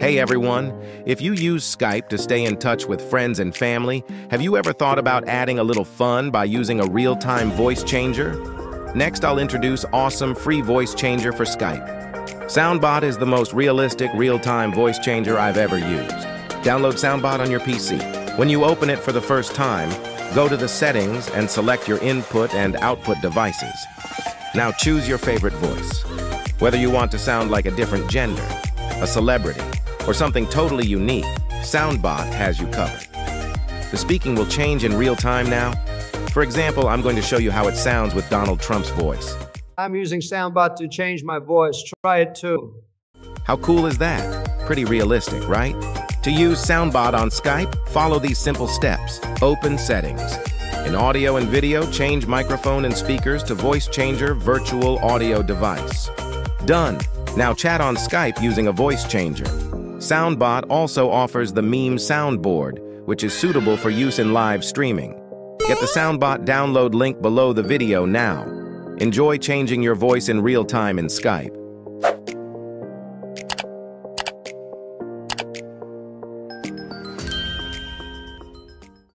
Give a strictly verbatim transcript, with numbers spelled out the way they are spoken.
Hey everyone, if you use Skype to stay in touch with friends and family, have you ever thought about adding a little fun by using a real-time voice changer? Next, I'll introduce awesome free voice changer for Skype. SoundBot is the most realistic real-time voice changer I've ever used. Download SoundBot on your P C. When you open it for the first time, go to the settings and select your input and output devices. Now choose your favorite voice. Whether you want to sound like a different gender, a celebrity, or something totally unique, SoundBot has you covered. The speaking will change in real time now. For example, I'm going to show you how it sounds with Donald Trump's voice. I'm using SoundBot to change my voice. Try it too. How cool is that? Pretty realistic, right? To use SoundBot on Skype, follow these simple steps. Open settings. In audio and video, change microphone and speakers to voice changer virtual audio device. Done. Now chat on Skype using a voice changer. SoundBot also offers the meme soundboard, which is suitable for use in live streaming. Get the SoundBot download link below the video now. Enjoy changing your voice in real time in Skype.